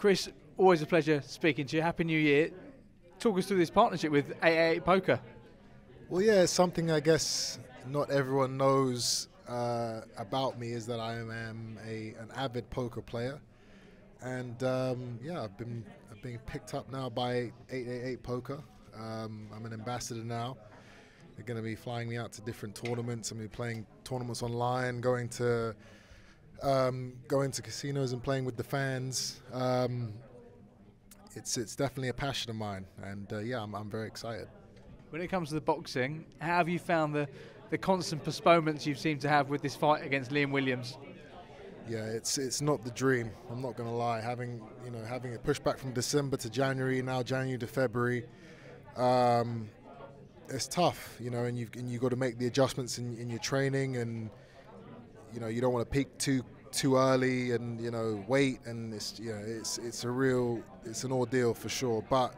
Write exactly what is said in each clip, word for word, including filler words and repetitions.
Chris, always a pleasure speaking to you. Happy New Year. Talk us through this partnership with eight eight eight Poker. Well, yeah, it's something I guess not everyone knows uh, about me, is that I am a, an avid poker player. And um, yeah, I've been I've been picked up now by eight eight eight Poker. Um, I'm an ambassador now. They're going to be flying me out to different tournaments. I'm going to be playing tournaments online, going to um, going to casinos and playing with the fans. Um, it's it's definitely a passion of mine, and uh, yeah, I'm, I'm very excited. When it comes to the boxing, how have you found the the constant postponements you've seemed to have with this fight against Liam Williams? Yeah, it's it's not the dream. I'm not going to lie. Having you know having a pushback from December to January, now January to February. Um, it's tough, you know, and you've, and you've got to make the adjustments in, in your training, and, you know, you don't want to peak too too early and, you know, wait, and it's, you know, it's, it's a real, it's an ordeal for sure, but,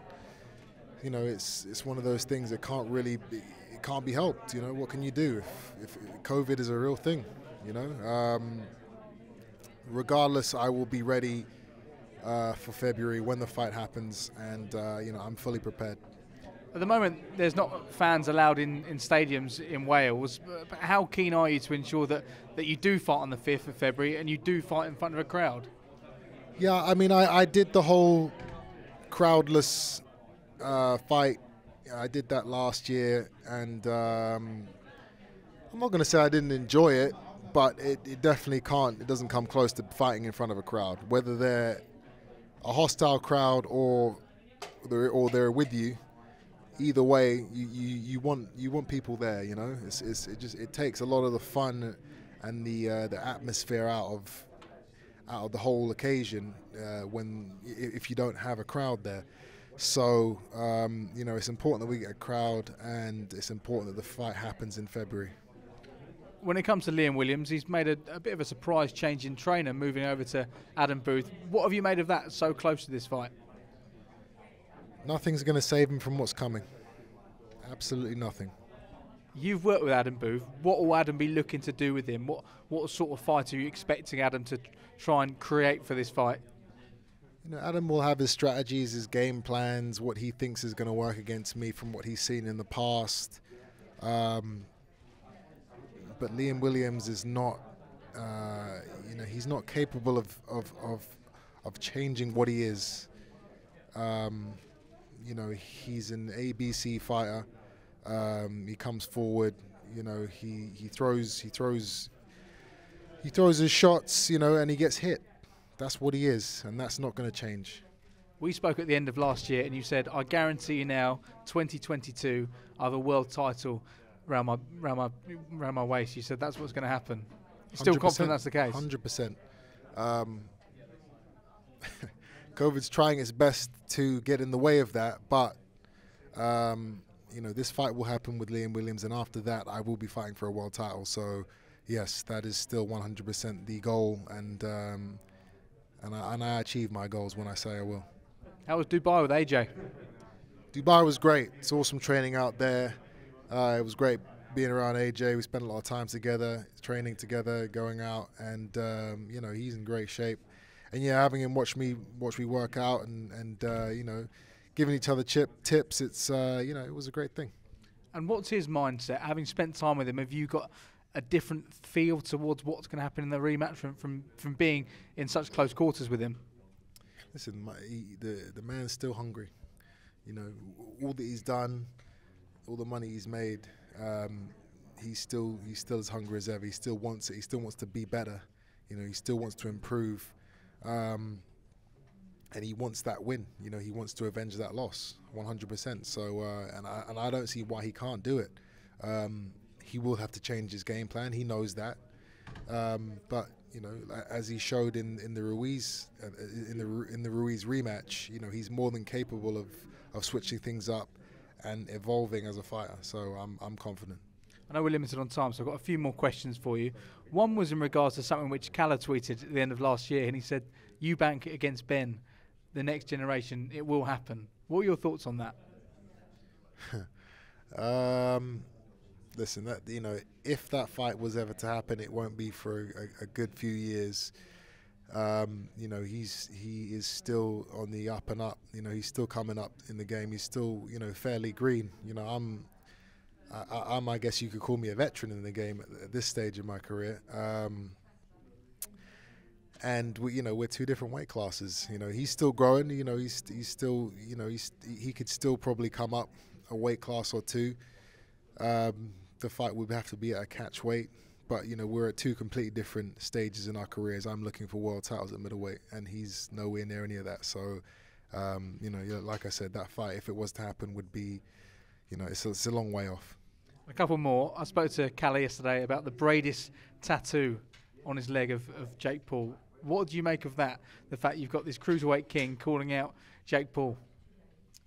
you know, it's, it's one of those things that can't really, be, it can't be helped, you know, what can you do if, if COVID is a real thing, you know? Um, regardless, I will be ready uh, for February when the fight happens, and, uh, you know, I'm fully prepared. At the moment, there's not fans allowed in, in stadiums in Wales. But how keen are you to ensure that, that you do fight on the fifth of February and you do fight in front of a crowd? Yeah, I mean, I, I did the whole crowdless uh, fight. I did that last year, and um, I'm not going to say I didn't enjoy it, but it, it definitely can't. It doesn't come close to fighting in front of a crowd, whether they're a hostile crowd or they're, or they're with you. Either way, you, you you want you want people there, you know. It's, it's it just it takes a lot of the fun and the uh, the atmosphere out of out of the whole occasion uh, when if you don't have a crowd there. So um, you know, it's important that we get a crowd, and it's important that the fight happens in February. When it comes to Liam Williams, he's made a, a bit of a surprise change in trainer, moving over to Adam Booth. What have you made of that so close to this fight? Nothing's going to save him from what's coming. Absolutely nothing. You've worked with Adam Booth. What will Adam be looking to do with him? What what sort of fight are you expecting Adam to try and create for this fight? You know, Adam will have his strategies, his game plans, what he thinks is going to work against me from what he's seen in the past. Um, but Liam Williams is not, uh, you know, he's not capable of of of, of changing what he is. Um, You know, he's an A B C fighter. Um, he comes forward. You know, he he throws, he throws, he throws his shots. You know, and he gets hit. That's what he is, and that's not going to change. We spoke at the end of last year, and you said, "I guarantee you now, twenty twenty-two, I have a world title around my around my around my waist." You said that's what's going to happen. You're still confident that's the case? one hundred percent. Um, COVID's trying its best to get in the way of that, but um, you know, this fight will happen with Liam Williams, and after that, I will be fighting for a world title. So, yes, that is still one hundred percent the goal, and um, and, I, and I achieve my goals when I say I will. How was Dubai with A J? Dubai was great. It's awesome training out there. Uh, it was great being around A J. We spent a lot of time together, training together, going out, and um, you know, he's in great shape. And yeah, having him watch me watch me work out and and uh, you know, giving each other chip tips, it's uh, you know, it was a great thing. And what's his mindset? Having spent time with him, have you got a different feel towards what's going to happen in the rematch from from from being in such close quarters with him? Listen, my, he, the the man's still hungry. You know, all that he's done, all the money he's made, um, he's still he's still as hungry as ever. He still wants it. He still wants to be better. You know, he still wants to improve. Um, and he wants that win. You know, he wants to avenge that loss, one hundred percent. So, uh, and I and I don't see why he can't do it. Um, he will have to change his game plan. He knows that. Um, but you know, as he showed in in the Ruiz uh, in the in the Ruiz rematch, you know, he's more than capable of of switching things up and evolving as a fighter. So I'm I'm confident. I know we're limited on time, so I've got a few more questions for you. One was in regards to something which Callie tweeted at the end of last year, and he said, Eubank against Ben, the next generation, it will happen. What are your thoughts on that? um, listen, that, you know, if that fight was ever to happen, it won't be for a, a good few years. Um, you know, he's he is still on the up and up. You know, he's still coming up in the game. He's still, you know, fairly green. You know, I'm, I, I'm, I guess you could call me a veteran in the game at, at this stage of my career. Um, and we, you know, we're two different weight classes. You know, he's still growing. You know, he's he's still, you know, he's he could still probably come up a weight class or two. Um, the fight would have to be at a catch weight. But, you know, we're at two completely different stages in our careers. I'm looking for world titles at middleweight, and he's nowhere near any of that. So, um, you know, like I said, that fight, if it was to happen, would be, you know, it's a, it's a long way off. A couple more. I spoke to Callie yesterday about the Bradis tattoo on his leg of, of Jake Paul. What do you make of that, the fact you've got this cruiserweight king calling out Jake Paul?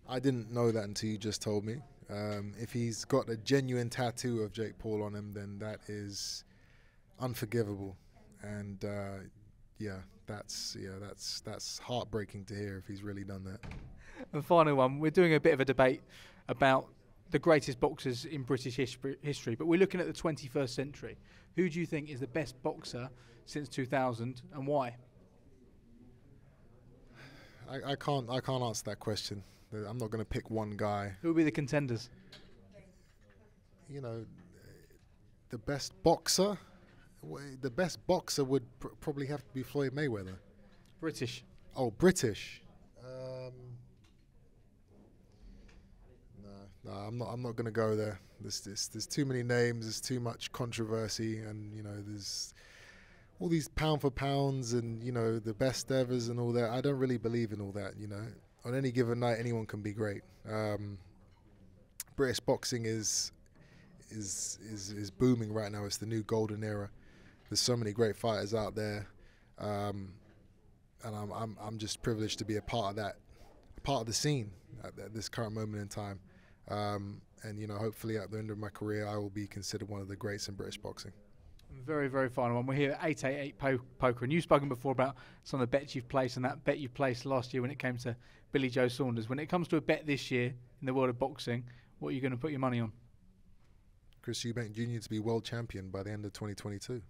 I didn't know that until you just told me. Um, if he's got a genuine tattoo of Jake Paul on him, then that is unforgivable, and uh, yeah, that's yeah, that's that's heartbreaking to hear if he's really done that. And final one, we're doing a bit of a debate about the greatest boxers in British history, history, but we're looking at the twenty-first century. Who do you think is the best boxer since two thousand, and why? I, I can't I can't answer that question. I'm not going to pick one guy. Who will be the contenders? You know, the best boxer? The best boxer would pr probably have to be Floyd Mayweather. British. Oh, British. Um, no, no, I'm not. I'm not going to go there. There's, there's, there's too many names. There's too much controversy, and you know, there's all these pound for pounds, and you know, the best evers, and all that. I don't really believe in all that. You know, on any given night, anyone can be great. Um, British boxing is is is is booming right now. It's the new golden era. There's so many great fighters out there, um, and I'm, I'm I'm just privileged to be a part of that, part of the scene at, at this current moment in time. Um, and you know, hopefully at the end of my career, I will be considered one of the greats in British boxing. Very, very final one. We're here at eight eight eight Poker, and you've spoken before about some of the bets you've placed, and that bet you placed last year when it came to Billy Joe Saunders. When it comes to a bet this year in the world of boxing, what are you going to put your money on? Chris Eubank Junior to be world champion by the end of twenty twenty-two.